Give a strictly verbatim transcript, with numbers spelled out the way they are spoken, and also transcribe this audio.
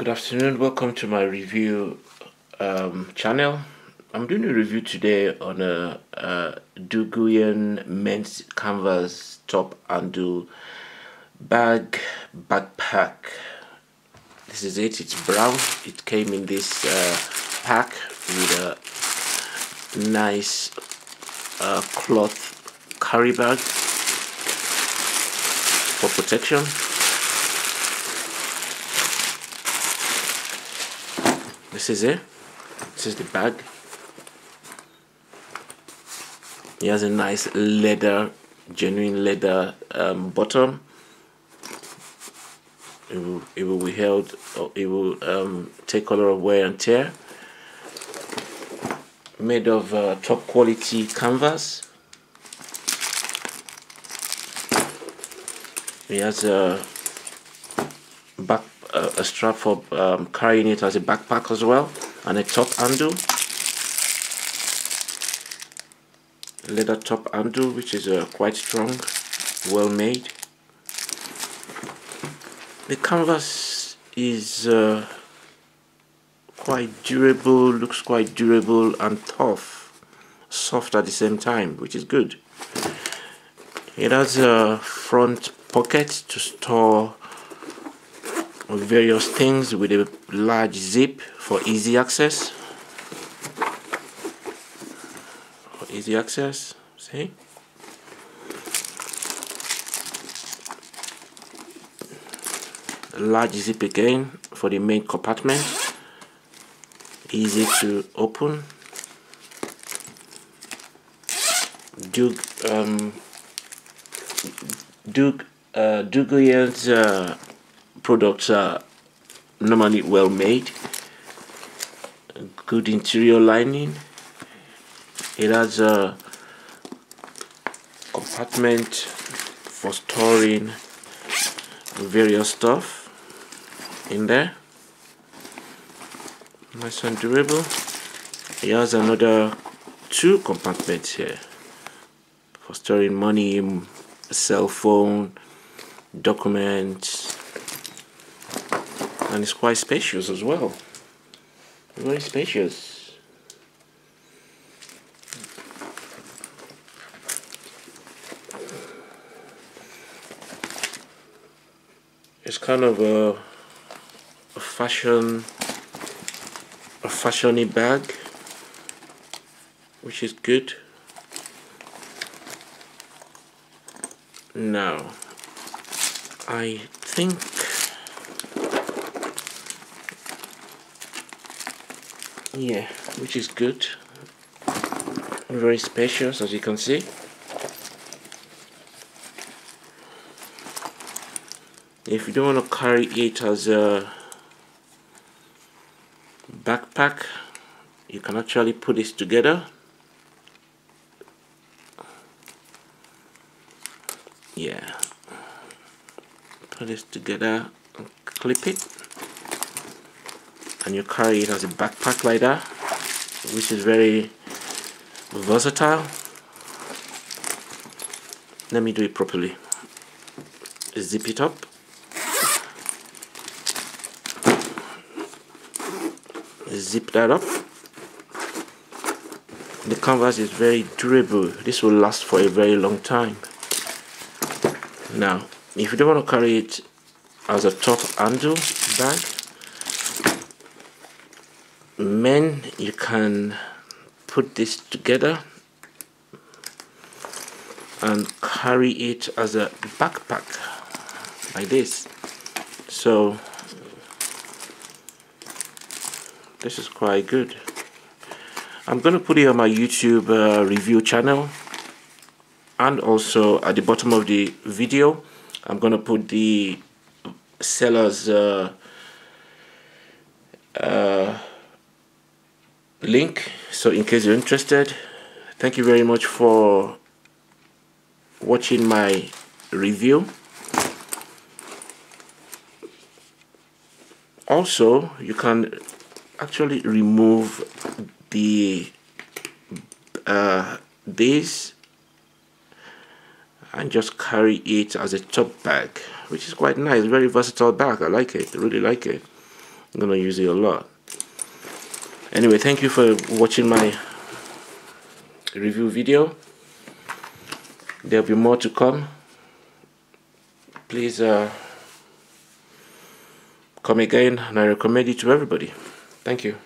Good afternoon, welcome to my review um, channel. I'm doing a review today on a, a Douguyan mint canvas top handle bag backpack. This is it, it's brown. It came in this uh, pack with a nice uh, cloth carry bag for protection. This is it. This is the bag. It has a nice leather, genuine leather um, bottom. It will, it will be held, or it will um, take a lot of wear and tear. Made of uh, top quality canvas. It has a back. A strap for um, carrying it as a backpack as well, and a top handle, leather top handle, which is uh, quite strong, well made. The canvas is uh, quite durable, looks quite durable and tough, soft at the same time, which is good. It has a front pocket to store various things with a large zip for easy access. For easy access, see? A large zip again for the main compartment. Easy to open. Doug, um, Doug, uh, Douguyan's uh, products are normally well made, good interior lining. It has a compartment for storing various stuff in there. Nice and durable. It has another two compartments here for storing money, cell phone, documents. And it's quite spacious as well. Very spacious. It's kind of a, a fashion, a fashion-y bag, which is good. Now, I think. Yeah, which is good. Very spacious, as you can see. If you don't want to carry it as a backpack, you can actually put this together. Yeah, put this together and clip it. And you carry it as a backpack like that, which is very versatile. Let me do it properly. Zip it up. Zip that up. The canvas is very durable. This will last for a very long time. Now, if you don't want to carry it as a top handle bag, men, you can put this together and carry it as a backpack like this. So this is quite good. I'm gonna put it on my YouTube uh, review channel, and also at the bottom of the video I'm gonna put the seller's uh, uh, link, so in case you're interested. Thank you very much for watching my review. Also, you can actually remove the uh, this and just carry it as a top bag, which is quite nice. Very versatile bag. I like it, really like it. I'm gonna use it a lot. Anyway, thank you for watching my review video. There'll be more to come. Please uh, come again, and I recommend it to everybody. Thank you.